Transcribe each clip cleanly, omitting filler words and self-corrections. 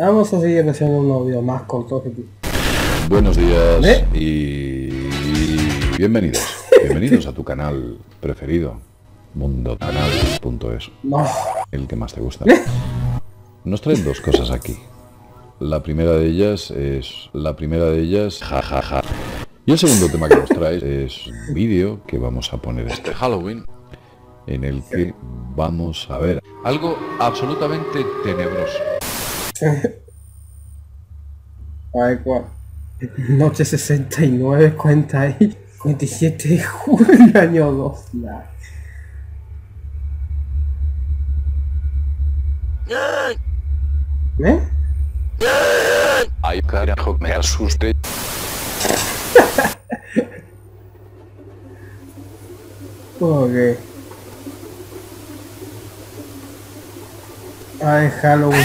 Vamos a seguir haciendo unos videos más cortos. Buenos días y bienvenidos. Bienvenidos a tu canal preferido, mundocanal.es. No. El que más te gusta. Nos traen dos cosas aquí. La primera de ellas es... jajaja. Y el segundo tema que nos traes es un vídeo que vamos a poner este Halloween, en el que vamos a ver algo absolutamente tenebroso. Ay, guau. Noche 69, cuenta ahí. 27 de julio, año 2. ¿Eh? Ay, carajo, me asusté. Okay. Ay, Halloween.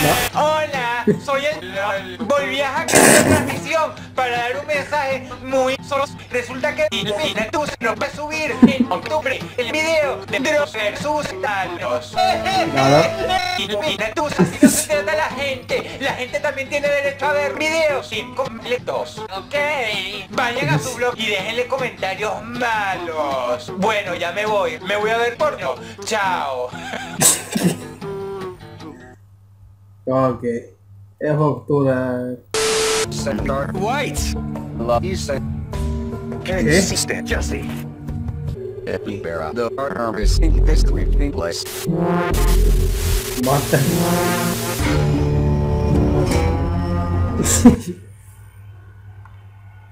¿No? Hola, soy el... Volví a hackear la transmisión para dar un mensaje muy solo. Resulta que Iluminatus no va a subir en octubre el video de Dross versus Thanos. Iluminatus, así no se trata la gente. La gente también tiene derecho a ver videos incompletos. Ok, vayan a su blog y déjenle comentarios malos. Bueno, ya me voy. Me voy a ver porno. Chao. Ok, es octubre. Senator White, la isla que existe Jesse. Libera the harvest in this creeping place. Mata.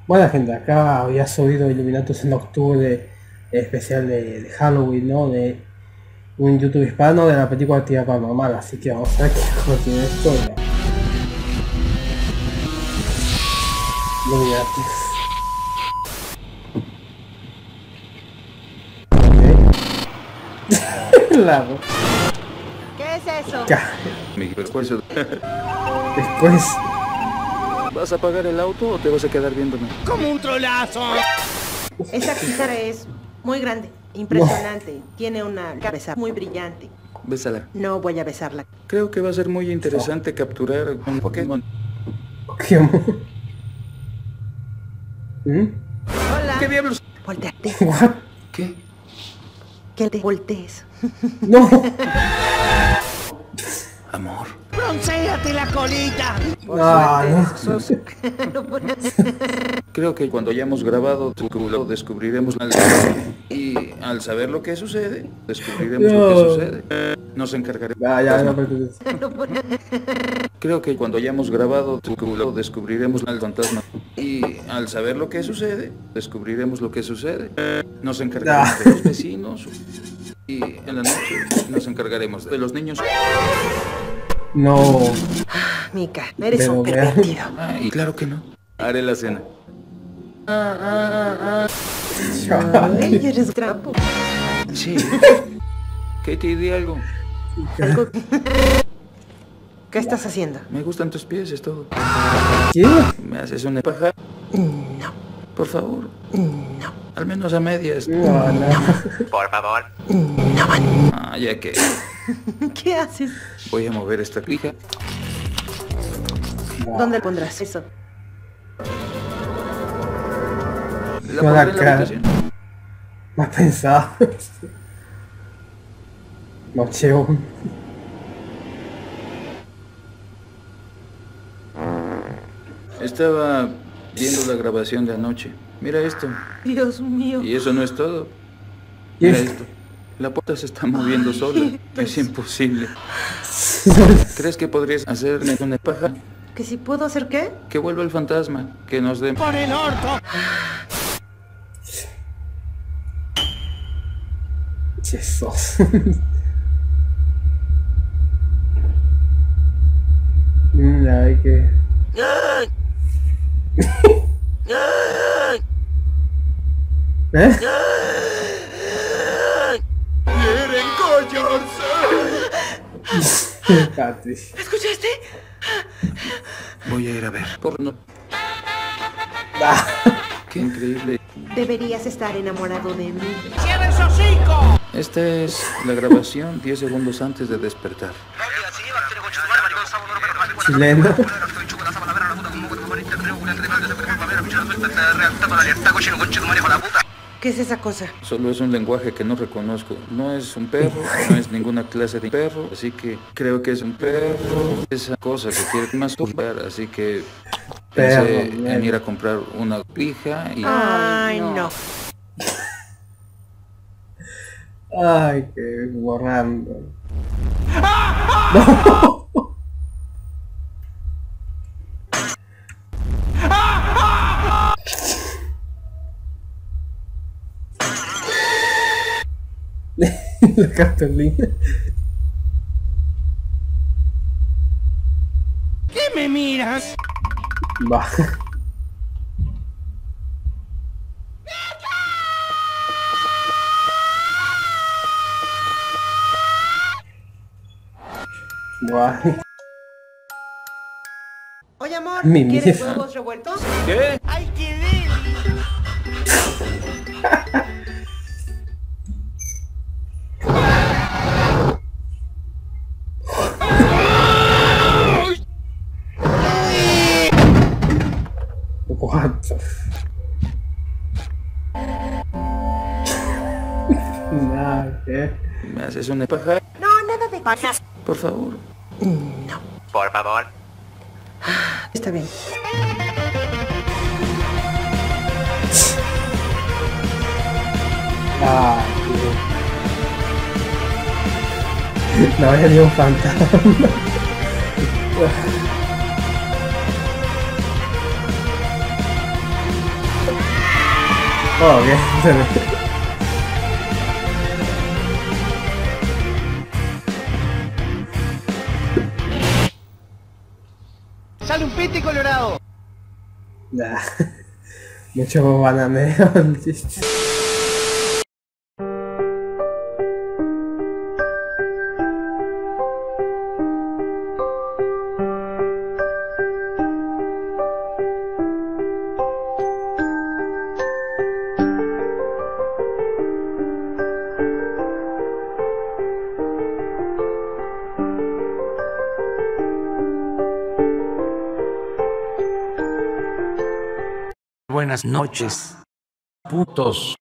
Bueno, gente, acá había subido Iluminatus en octubre, especial de Halloween, ¿no? De un YouTube hispano de la película Actividad Paranormal, así que vamos a ver qué contiene esto. Muy gratis. Claro. ¿Qué es eso? Mi esfuerzo. Después. ¿Vas a pagar el auto o te vas a quedar viéndome? ¡Como un trolazo! Esta pizarra es muy grande. Impresionante, no. Tiene una cabeza muy brillante. Bésala. No voy a besarla. Creo que va a ser muy interesante capturar un Pokémon. ¿Mm? Hola. ¿Qué diablos? Volteate. What? ¿Qué? Que te voltees. No. Amor. ¡Broncéate la colita! Por suerte, no. Creo que cuando hayamos grabado tu culo descubriremos algo. Y al saber lo que sucede, descubriremos lo que sucede. Nos encargaremos. Creo que cuando hayamos grabado tu culo descubriremos al fantasma. Y al saber lo que sucede, descubriremos lo que sucede. Nos encargaremos de los vecinos. Y en la noche nos encargaremos de los niños. No. Mica, eres un pervertido. Y claro que no. Haré la cena. Ella eres grapo. Sí. ¿Qué te di algo? ¿Algo? ¿Qué estás haciendo? Me gustan tus pies, es todo. ¿Qué? ¿Me haces una paja? No. Por favor. No. Al menos a medias. No, no. Por favor. No. Ah, ya que... ¿Qué haces? Voy a mover esta pija. ¿Dónde pondrás eso? La cara. Más pensado. Nocheo. Estaba viendo la grabación de anoche. Mira esto. Dios mío. Y eso no es todo. Mira esto. La puerta se está moviendo sola. Es imposible. ¿Crees que podrías hacerme una paja? ¿Que si puedo hacer qué? Que vuelva el fantasma. Que nos dé... ¡Por el orto! Jesús. Mira, hay que... ¿Eh? ¿Escuchaste? Voy a ir a ver porno. Qué increíble. Deberías estar enamorado de mí. ¡Cierra el hocico! Esta es la grabación 10 segundos antes de despertar. chileno. ¿Qué es esa cosa? Solo es un lenguaje que no reconozco. No es un perro, no es ninguna clase de perro, así que creo que es un perro. Esa cosa que quiere masturbar, así que pensé en ir a comprar una pija y... Ay, no. Ay, qué borrando. No. La cartulina. ¿Qué me miras? Va. Guay. Oye, amor, ¿quieres huevos revueltos? ¿Qué? ¡Ay, qué deli! ¿Me haces una paja? No, nada de pajas. Por favor. No. Por favor. Está bien. Ah, tío. No, ya dio un fantasma. Oh, bien, se ve. Un pete colorado. Nah, mucho bobanameo. Buenas noches, putos.